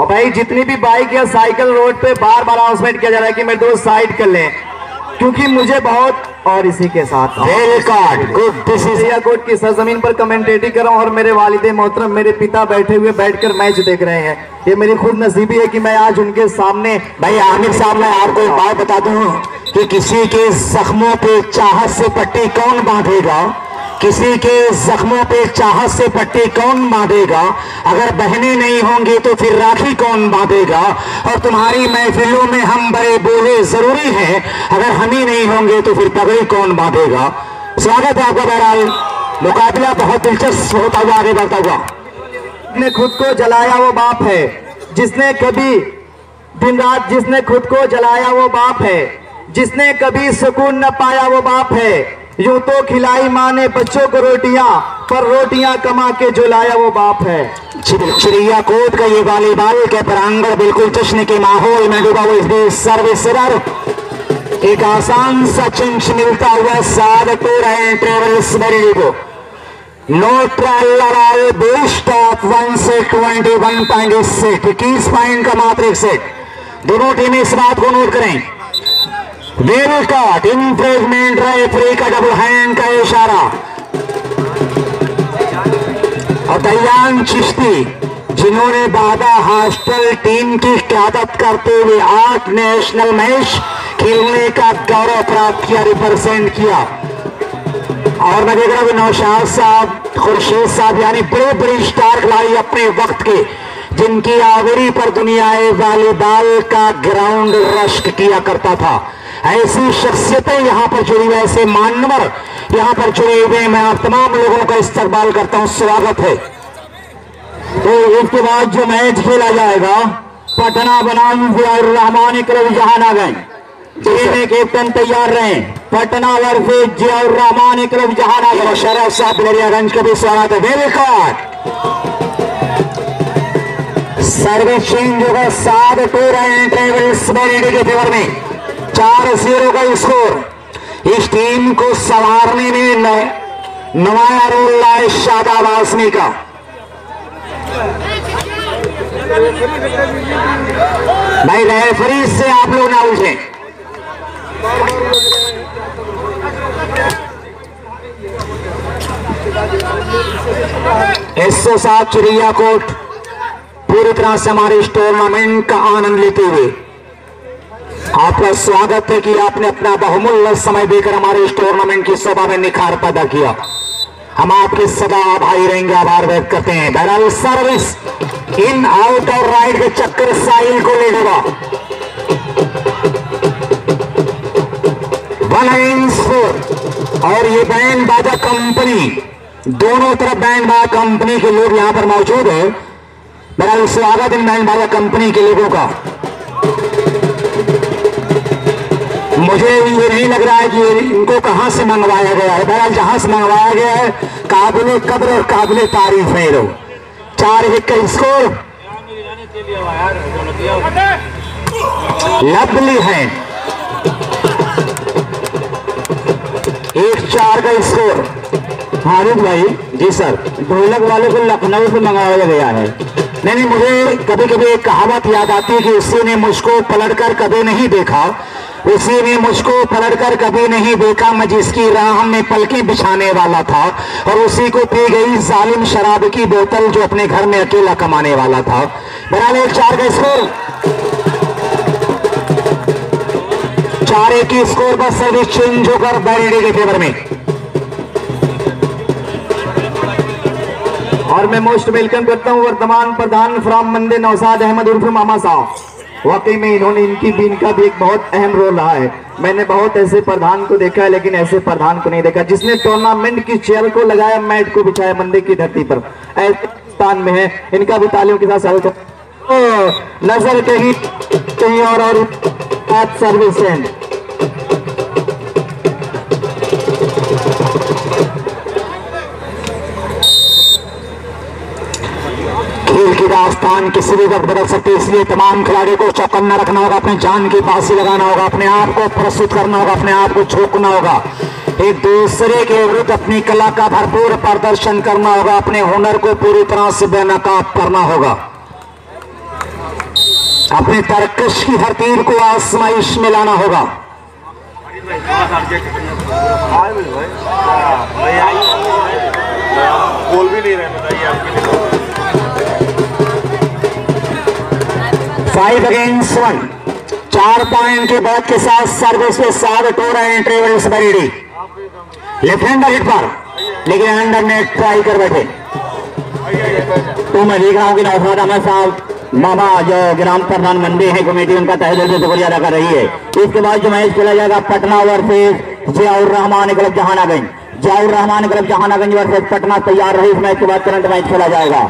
और भाई जितनी भी बाइक या साइकिल रोड पे बार बार अनाउंसमेंट किया जा रहा है कि मेरे दोस्त साइड कर लें, क्योंकि मुझे बहुत और इसी के साथ चिड़ियाकोट की सरजमीन पर कमेंटेटिंग कर रहा हूँ और मेरे वालिदे मोहतरम मेरे पिता बैठे हुए बैठकर मैच देख रहे हैं। ये मेरी खुद नसीबी है कि मैं आज उनके सामने। भाई आमिर साहब मैं आपको एक बात बता दूं कि किसी के जख्मों पे चाहत से पट्टी कौन बांधेगा, किसी के जख्मों पे चाहत से पट्टी कौन बांधेगा, अगर बहने नहीं होंगी तो फिर राखी कौन बांधेगा। और तुम्हारी महफिलों में हम बड़े बोले जरूरी हैं, अगर हम ही नहीं होंगे तो फिर पगड़ी कौन बांधेगा। स्वागत है आपका। बहरहाल मुकाबला बहुत दिलचस्प होता हुआ आगे बढ़ता हुआ। जिसने खुद को जलाया वो बाप है, जिसने कभी दिन रात जिसने खुद को जलाया वो बाप है, जिसने कभी सुकून न पाया वो बाप है। यूं तो खिलाई माँ ने बच्चों को रोटियां, पर रोटियां कमा के जो लाया वो बाप है। चिड़ियाकोट का ये वालीबाल के प्रांगण बिल्कुल जश्न के माहौल में डूबा हुआ। इस बीच सर्विसर एक आसान सा चिंच मिलता हुआ साध टूर एंड ट्रेवल्स बरेली को no trial best of 121.8 set 21 point का मात्र एक सेट। दोनों टीमें इस बात को नोट करें। वेल कट इंफ्रेजमेंट रेफरी का डबल हैंड का इशारा और दयान चिश्ती जिन्होंने बाबा हॉस्टल टीम की क्यादत करते हुए 8 नेशनल मैच खेलने का गौरव प्राप्त किया, रिप्रेजेंट किया। और मैं देख रहा हूँ नौशाद साहब, खुर्शीद साहब यानी बड़े बड़े स्टार खिलाड़ी अपने वक्त के, जिनकी आबरी पर दुनियाए वॉलीबॉल का ग्राउंड रश्क किया करता था। ऐसी शख्सियतें यहाँ पर जुड़ी हुई, ऐसे मानवर यहाँ पर जुड़े हुए। मैं आप तमाम लोगों का इस्तकबाल करता हूँ, स्वागत है। तो इसके बाद जो मैच खेला जाएगा पटना बनाम जियाउर्रहमान क्लब जहानागंज। टीमें कैप्टन तैयार रहे। Patna versus Ziaurrahman club Jahanaganj. शरफ साहब लड़ियागंज का भी स्वागत है। वेलकम। सर्विस चेंज होगा सात टूर एंड ट्रेवल्स बरेली के फेवर में। 4-0 का स्कोर। इस टीम को संवारने में नवाया रोल लाए शादाब आसमी का। भाई रेफरी से आप लोग ना उलझें। एसओ साहब चिड़ियाकोट पूरी तरह से हमारे इस टूर्नामेंट का आनंद लेते हुए आपका स्वागत है कि आपने अपना बहुमूल्य समय देकर हमारे इस टूर्नामेंट की शोभा में निखार पैदा किया। हम आपके सदा आभारी रहेंगे, आभार व्यक्त करते हैं। बहरहाल सर्विस इन आउट और राइट के चक्कर साहिल को ले लेगा। 194 और ये बैंड बाजा कंपनी, दोनों तरफ बैंड बाजा कंपनी के लोग यहां पर मौजूद है। बहरहाल स्वागत इन बैंड बाजा कंपनी के लोगों का। मुझे ये नहीं लग रहा है कि इनको कहां से मंगवाया गया है। बहरहाल जहां से मंगवाया गया है काबिले कद्र और काबिले तारीफ है लोग। 4-1 का स्कोर। लवली है। 1-4 का स्कोर। हारिद भाई जी सर, ढोलक वाले को लखनऊ से मंगवाया गया है। नहीं, मुझे कभी कभी एक कहावत याद आती है कि उसी ने मुझको पलटकर कभी नहीं देखा, उसी ने मुझको पलटकर कभी नहीं देखा, मैं जिसकी राह में पलके बिछाने वाला था, और उसी को पी गई जालिम शराब की बोतल जो अपने घर में अकेला कमाने वाला था। बहरहाल 1-4 का स्कोर। 4-1 की स्कोर पर सर्विस चेंज होकर बरेली के फेवर में। और मैं मोस्ट वेलकम करता हूं वर्तमान प्रधान फ्रॉम मंदे नौशाद अहमद उर्फ मामा साहब। वाकई में इन्होंने इनकी बीन का भी एक बहुत अहम रोल रहा है। मैंने बहुत ऐसे प्रधान को देखा है लेकिन ऐसे प्रधान को नहीं देखा जिसने टूर्नामेंट की चेयर को लगाया, मैट को बिछाया मंदे की धरती पर। ऐसे स्थान में है, इनका भी तालियों के साथ स्वागत। तो नजर कहीं और सर्विस एंड की दास्तान किसी भी वक्त बदल सकती है, इसलिए तमाम खिलाड़ियों को चौकन्ना रखना होगा, अपने जान की फांसी लगाना होगा, अपने आप को प्रस्तुत करना होगा, अपने आप को झोंकना होगा, एक दूसरे के विरुद्ध अपनी कला का भरपूर प्रदर्शन करना होगा, अपने हुनर को पूरी तरह से बेनकाब करना होगा। अपने तरकश की हर तीर को आसमाइश में लाना होगा। बोल भी नहीं रहे, बताइए आपके लिए 5 against 1 4 पॉइंट के बढ़त के साथ सर्विस पे 7 टो रहे हैं ट्रेवल्स बरीडी। लेफ्ट हैंडर हिट पर, लेकिन अंडर नेट ट्राई कर बैठे। तो मैं देख रहा हूँ कि नौफाद अहमद साहब मामा जो ग्राम प्रधान मंदिर है कमेटी, उनका तहे दिल से शुक्रिया अदा कर रही है। इसके बाद जो मैच खेला जाएगा Patna versus Ziaur Rahman club Jahanaganj, Ziaur Rahman club Jahanaganj versus Patna तैयार रही। इस मैच के बाद करंट मैच खेला जाएगा।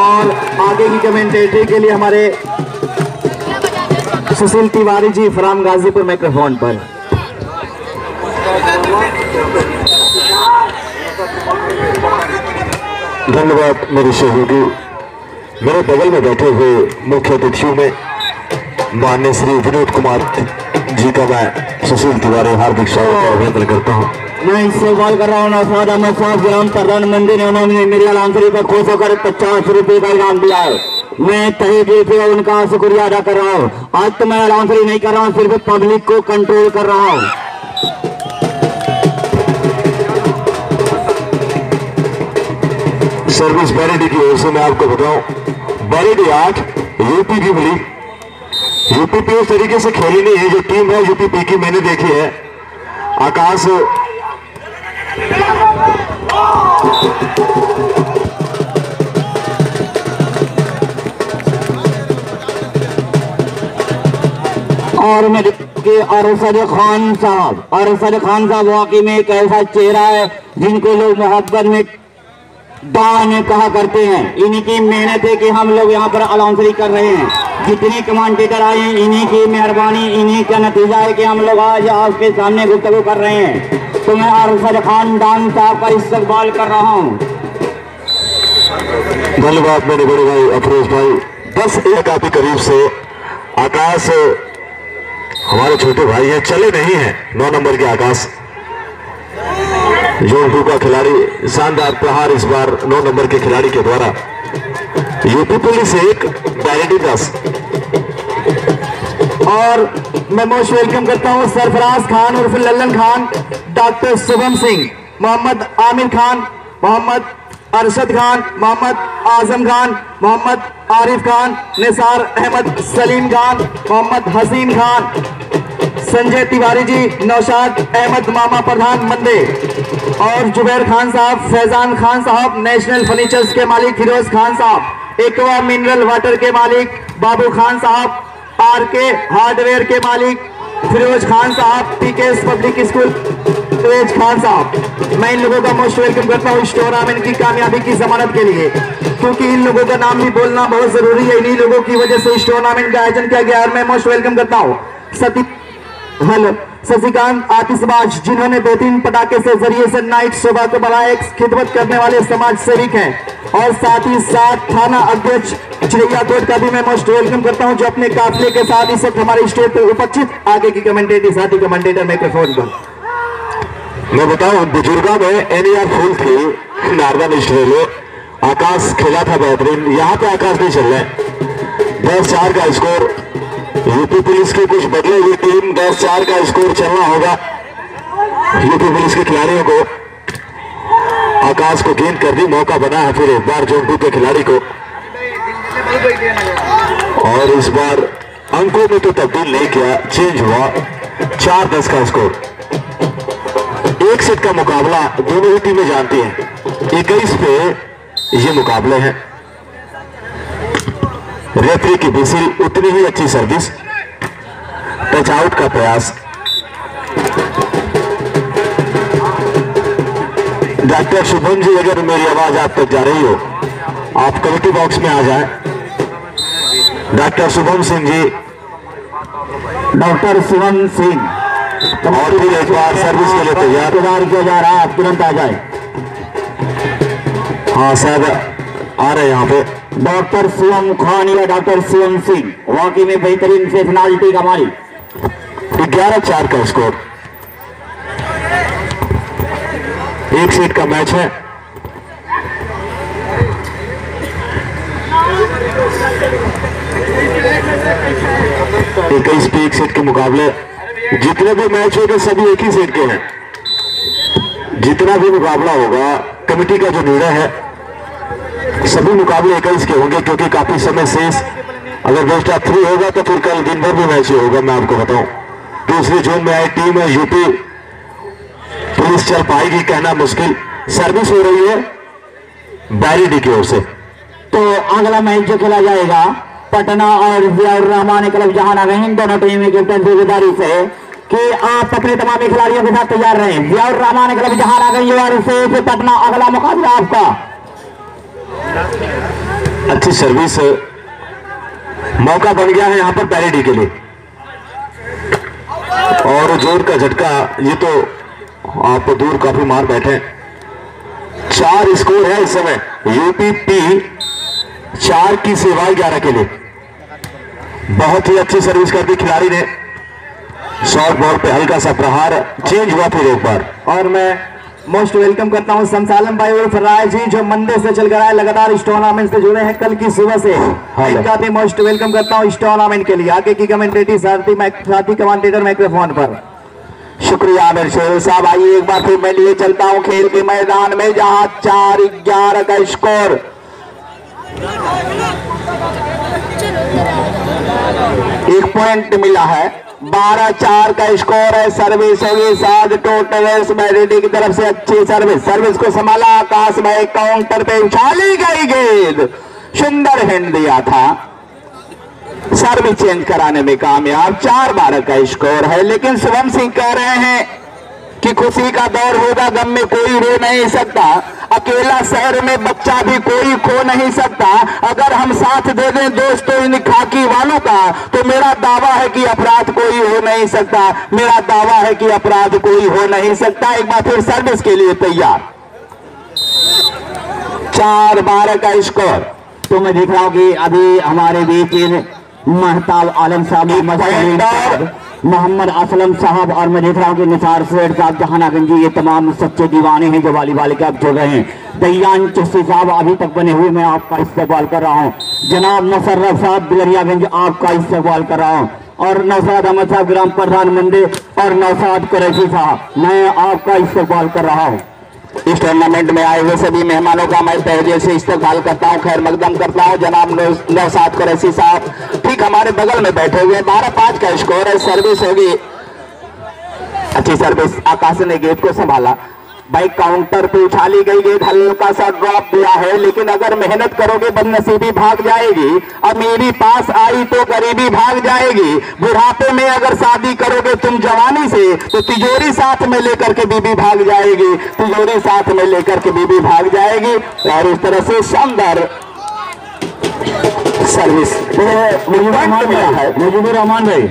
और आगे की कमेंटेटरी के लिए हमारे सुशील तिवारी जी फ्रॉम गाजीपुर माइक्रोफोन पर। धन्यवाद मेरी सहयोगी, मेरे बगल में बैठे हुए मुख्य अतिथियों में माननीय श्री विनोद कुमार जी का मैं सुशील तिवारी हार्दिक स्वागत और अभिनंदन करता हूँ। मैं इससे कॉल कर रहा हूँ नौफाद अहमद साहब ग्राम प्रधान मंदिर ने उन्होंने मेरी अलांसरी पर खुश होकर 50 रुपये का इनाम दिया है। मैं तहे दिल से उनका शुक्रिया अदा कर रहा हूँ। आज तो मैं अलांसरी नहीं कर रहा हूँ, सिर्फ पब्लिक को कंट्रोल कर रहा हूँ। सर्विस बैरिडी की ओर से मैं आपको बताऊँ, बैरिडी 8 यूपी की मिली। यूपी पी उस तरीके से खेली नहीं है, जो टीम है यूपी पी की मैंने देखी है। आकाश और मेरे अरशद खान साहब वाकई में एक ऐसा चेहरा है जिनको लोग मोहब्बत में दान कहा करते हैं। इन्हीं की मेहनत है कि हम लोग यहाँ पर अलाउंसरी कर रहे हैं। जितने कमेंटेटर आए हैं इन्हीं की मेहरबानी, इन्हीं का नतीजा है कि हम लोग आज आपके सामने गुफ्तगू कर रहे हैं। तो मैं अरशद खान दान साहब का इस्तकबाल कर रहा हूँ। धन्यवाद मेरे बड़े भाई अफरोज भाई। 10-1 काफी करीब से आकाश हमारे छोटे भाई हैं, चले नहीं हैं 9 नंबर के आकाश जोधपुर का खिलाड़ी। शानदार प्रहार इस बार 9 नंबर के खिलाड़ी के द्वारा। यूपी पुलिस 1 बैरिडी 10। और मैं मोस्ट वेलकम करता हूँ सरफराज खान और फिर लल्लन खान, डॉक्टर शुभम सिंह, मोहम्मद आमिर खान, मोहम्मद अरशद खान, मोहम्मद आजम खान, मोहम्मद आरिफ खान, निसार अहमद, सलीम खान, मोहम्मद हसीन खान, संजय तिवारी जी, नौशाद अहमद मामा प्रधान मंदे और जुबैर खान साहब, फैजान खान साहब, नेशनल फर्नीचर्स के मालिक फिरोज खान साहब, एक्वा मिनरल वाटर के मालिक बाबू खान साहब, आर के हार्डवेयर के मालिक फिरोज खान साहब, PKS public school Firoz Khan साहब। मैं इन लोगों का मोस्ट वेलकम करता हूँ इस टूर्नामेंट की कामयाबी की जमानत के लिए, क्योंकि इन लोगों का नाम भी बोलना बहुत जरूरी है। इन्हीं लोगों की वजह से इस टूर्नामेंट का आयोजन किया गया। और मैं मोस्ट वेलकम करता हूँ शशिकांत आतिशबाज, जिन्होंने बेहतरीन पटाखे से जरिए से नाइट शोभा को बढ़ाया। एक खिदमत करने वाले समाज सेविक हैं और साथ ही साथ थाना अध्यक्ष चिरैयाकोट का भी मैं मोस्ट वेलकम करता हूं, जो अपने काफिले के साथ इस वक्त हमारे स्टेज पर उपस्थित। आगे की कमेंटेटर साथी कमेंटेटर माइक्रोफोन पर। मैं बताऊं बुजुर्गा में एनआर फुल थी नार्दन ऑस्ट्रेलिया, आकाश खेला था बेहतरीन। यहाँ पे आकाश नहीं चल रहा है। 10-4 का स्कोर यूपी पुलिस की कुछ बदले हुई टीम। 10-4 का स्कोर चलना होगा यूपी पुलिस के खिलाड़ियों को। आकाश को गेंद करने मौका बना है फिर एक बार जोधपुर के खिलाड़ी को, और इस बार अंकों में तो तब्दील नहीं किया, चेंज हुआ। 4-10 का स्कोर। 1 सेट का मुकाबला दोनों ही टीमें जानती हैं। 21 पे ये मुकाबले हैं। रेफरी की बिसिल उतनी ही अच्छी सर्विस, टच आउट का प्रयास। डॉक्टर शुभम जी, अगर मेरी आवाज आप तक जा रही हो आप कमेटी बॉक्स में आ जाए। डॉक्टर शुभम सिंह जी, डॉक्टर शुभम सिंह और भी एक बार सर्विस के लिए तैयार किया जा रहा है, आप तुरंत आ जाए। हाँ साहब, आ रहे हैं यहाँ पे डॉक्टर शिवम खान या डॉक्टर शिवम सिंह, वाकई में बेहतरीन पेशनालिटी का मालिक। 11-4 का स्कोर, एक सीट का मैच है। एक सीट के मुकाबले जितने भी मैच होंगे सभी एक ही सीट के हैं। जितना भी मुकाबला होगा कमेटी का जो निर्णय है सभी मुकाबले 21 के होंगे, क्योंकि काफी समय शेष अगर बेस्ट ऑफ 3 होगा तो फिर कल दिन भर भी मैच होगा। मैं आपको बताऊं दूसरी जोन में आई टीम है यूपी पुलिस, चल पाएगी कहना मुश्किल। सर्विस हो रही है बैरिडी की ओर से। तो अगला मैच जो खेला जाएगा पटना और जियाउर रहमान क्लब जहानाबाद, इन दोनों टीमों की जिम्मेदारी से कि आप अपने तमाम खिलाड़ियों के साथ तैयार रहें। जियाउर रहमान क्लब जहानाबाद से पटना अगला मुकाबला आपका। अच्छी सर्विस, मौका बन गया है यहाँ पर पैरिटी के लिए और जोर का झटका, ये तो आप दूर काफी मार बैठे। 4 स्कोर है इस समय, यूपी पी 4 की सेवाएं 11 के लिए। बहुत ही अच्छी सर्विस कर दी खिलाड़ी ने। शॉर्ट बॉल पे हल्का सा प्रहार, चेंज हुआ फिर एक बार। और मैं मोस्ट वेलकम करता हूं समसालम भाई उर्फ राय जी, जो मंदिर से चलकर आए, लगातार इस टूर्नामेंट से जुड़े हैं कल की सुबह से। इनका भी मोस्ट वेलकम करता हूं इस टूर्नामेंट के लिए। आगे की कमेंटेटिव साथी कमेंटेटर माइक्रोफोन पर। शुक्रिया आमिर शेर साहब। आइए एक बार फिर मैं लिए चलता हूँ खेल के मैदान में, जहाँ 4-11 का स्कोर। एक पॉइंट मिला है, 12-4 का स्कोर है। सर्विस होगी साथ टोटल बैरिडी की तरफ से। अच्छी सर्विस, सर्विस को संभाला आकाश भाई, काउंटर पे उछाली गई गेंद, सुंदर हैंड दिया था। सर्विस चेंज कराने में कामयाब। 4-12 का स्कोर है। लेकिन शुभम सिंह कह रहे हैं कि खुशी का दौर होगा, गम में कोई रो नहीं सकता, अकेला शहर में बच्चा भी कोई खो नहीं सकता। अगर हम साथ दे दें दोस्तों इन खाकी वालों का, तो मेरा दावा है कि अपराध कोई हो नहीं सकता। मेरा दावा है कि अपराध कोई हो नहीं सकता। एक बार फिर सर्विस के लिए तैयार। 4-12 का स्कोर। तो मैं देख रहा हूं कि अभी हमारे बीच महताब आलम साहब, मोहम्मद असलम साहब और मैं देख रहा हूँ कि निसार सेठ साहब जहानागंज, ये तमाम सच्चे दीवाने हैं जो वॉलीबॉल के आप जोड़ रहे हैं। दयान चुस्सी साहब अभी तक बने हुए, मैं आपका इस्तेमाल कर रहा हूँ। जनाब मुशर्रफ साहब बिलरियागंज, आपका इस्तेमाल कर रहा हूँ। और नौशाद अहमद साहब ग्राम प्रधान मंदिर और नौशाद कुरैशी साहब, मैं आपका इस्तेमाल कर रहा हूँ। इस टूर्नामेंट में आए हुए सभी मेहमानों का मैं तहे से इस्तकबाल करता हूं, खैर मकदम करता हूं। जनाब नौशाद कुरैशी साहब ठीक हमारे बगल में बैठे हुए। 12-5 का स्कोर है। सर्विस होगी, अच्छी सर्विस, आकाश ने गेट को संभाला भाई, काउंटर पे उछाली गई गेंद, हल्का सा ड्रॉप दिया है। लेकिन अगर मेहनत करोगे बदनसीबी भाग जाएगी, अमीरी पास आई तो गरीबी भाग जाएगी। बुढ़ापे में अगर शादी करोगे तुम जवानी से, तो तिजोरी साथ में लेकर के बीबी भाग जाएगी, तिजोरी साथ में लेकर के बीबी भाग जाएगी। और इस तरह से शानदार सर्विस। मुजीबुर रहमान भाई,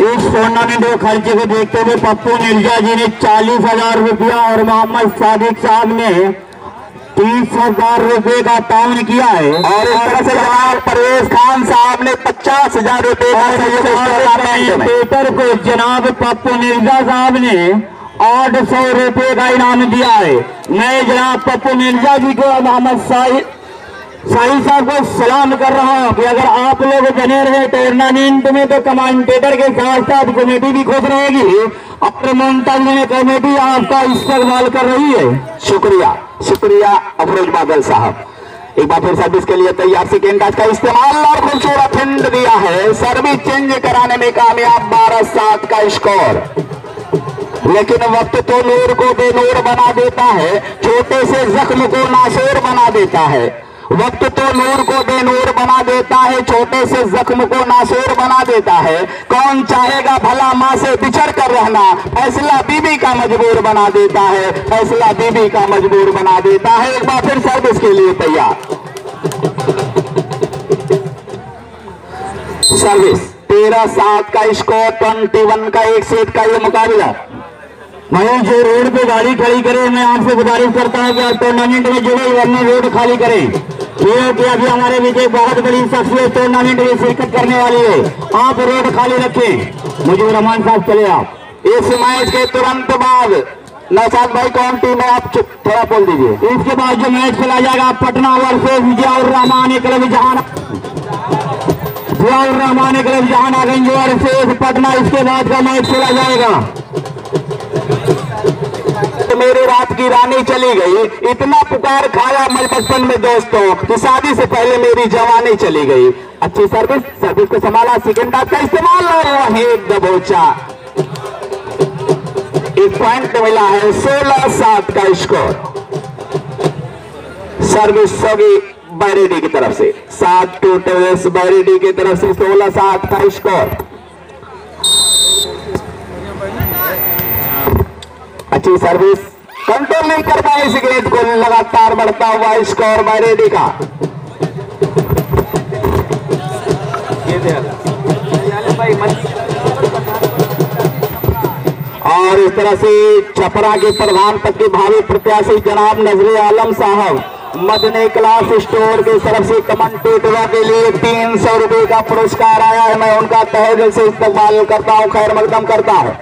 इस टूर्नामेंट के खर्चे को देखते हुए पप्पू मिर्जा जी ने 40,000 रुपया और मोहम्मद सादिक साहब ने 30,000 रुपए का दान किया है। और इस तरह से जनाब परवेज खान साहब ने 50,000 रुपए का पेपर को जनाब पप्पू मिर्जा साहब ने 800 रुपए का इनाम दिया है। मैं जनाब पप्पू मिर्जा जी को और मोहम्मद साहिब साहब को सलाम कर रहा हूँ कि अगर आप लोग बने रहे टूर्नामेंट में तो कमेंटेटर के साथ साथ कमेटी भी खुश रहेगी और मोहम्मद में कमेटी आपका इस्तेमाल कर रही है। शुक्रिया, शुक्रिया अफरोज बादल साहब। एक बार फिर सर्विस के लिए तैयार। सेकेंड का इस्तेमाल और खूबसूरत हिंद दिया है। सर्विस चेंज कराने में कामयाब। 12-7 का स्कोर। लेकिन वक्त तो नूर को बेनूर बना देता है, छोटे से जख्म को नासूर बना देता है। वक्त तो नूर को बेनूर बना देता है, छोटे से जख्म को नासूर बना देता है। कौन चाहेगा भला माँ से बिछड़ कर रहना, फैसला बीबी का मजबूर बना देता है, फैसला बीबी का मजबूर बना देता है। एक बार फिर सर्विस के लिए तैयार। सर्विस। 13-7 का स्कोर। 21 का एक सेट का ये मुकाबला। महेश जो रोड पे गाड़ी खड़ी करे, मैं आपसे गुजारिश करता हूँ कि आप टूर्नामेंट में जुड़े वरना रोड खाली करें। अभी अभी हमारे विजय बहुत बड़ी सक्सेस टूर्नामेंट में शिरकत करने वाली है। आप रोड खाली रखें, मुझे रहमान साहब चले आप। इस मैच के तुरंत बाद नौशाद भाई कौन टीम है आप थोड़ा बोल दीजिए। इसके बाद जो मैच खेला जाएगा Patna versus Ziaur Rahman club Jahan, Ziaur Rahman club Jahanaganj versus Patna इसके बाद का मैच खेला जाएगा। मेरी रात की रानी चली गई, इतना पुकार खाया मैं बचपन में दोस्तों कि शादी से पहले मेरी जवानी चली गई। अच्छी सर्विस, सर्विस को संभाला, सेकंड का इस्तेमाल है एक दबोचा। एक पॉइंट मिला है 16-7 का स्कोर। सर्विस होगी बैरेडी की तरफ से, 7-2 बैरेडी की तरफ से 16-7 का स्कोर। अच्छी सर्विस, कंट्रोल नहीं कर पाए इस गेंद को, लगातार बढ़ता हुआ स्कोर बैरेडी का। और इस तरह से छपरा के प्रधान प्रतिभावी प्रत्याशी जनाब नजरे आलम साहब मदने क्लास स्टोर की तरफ से कमेंटेटरों के लिए 300 रुपए का पुरस्कार आया है। मैं उनका तहे दिल से इस्तकबाल करता हूं, खैर मकदम करता हूं।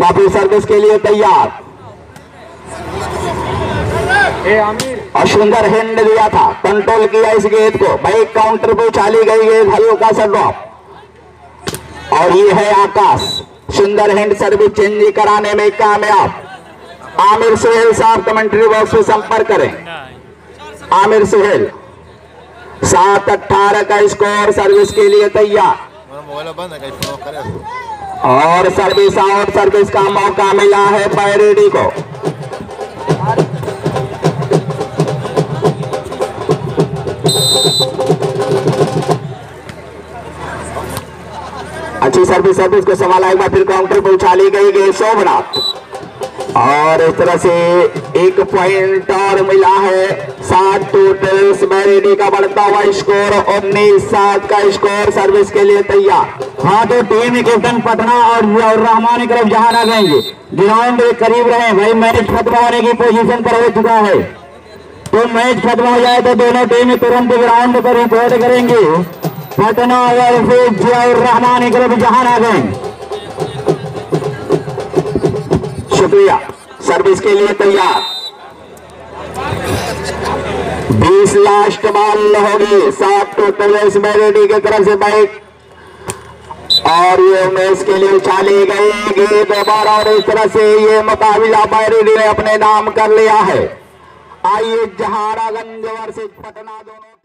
बापू सर्विस के लिए तैयार, और सुंदर हैंड दिया था, कंट्रोल किया इस गेंद को। भाई काउंटर पे चाली गई गेंद, हल्का सा ड्रॉप, और ये है आकाश। सुंदर हैंड सर्विस चेंज कराने में कामयाब। आमिर सुहेल साहब कमेंट्री बॉक्स में संपर्क करें। आमिर सुहेल 7-18 का स्कोर, सर्विस के लिए तैयार, और सर्विस आउट। सर्विस का मौका मिला है बैरेडी को। अच्छी सर्विस, सर्विस को संभाला, एक बार फिर काउंटर पर उछाली गई गेंद शोभनाथ, और इस तरह से एक पॉइंट और मिला है। 7-2 बैरेडी का बढ़ता हुआ स्कोर, 19-7 का स्कोर, सर्विस के लिए तैयार। हाँ तो टीम कैप्टन पटना और जियाउर रहमान क्लब जहानागंज ग्राउंड के करीब रहे भाई। मैच खत्म होने की पोजीशन पर हो चुका है, तो मैच खत्म हो जाए तो दोनों टीम तुरंत ग्राउंड पर रिपोर्ट करेंगे। पटना और जियाउर रहमान क्लब जहानागंज। शुक्रिया। सर्विस के लिए तैयार, 20 लास्ट बॉल होगी। 7-2 बैरेडी की तरफ से बैट, और ये मैच के लिए उछाली गई गेंद दोबारा, और इस तरह से ये मुकाबला बैरेडी ने अपने नाम कर लिया है। आइए जहानागंज वर्सेस पटना दोनों।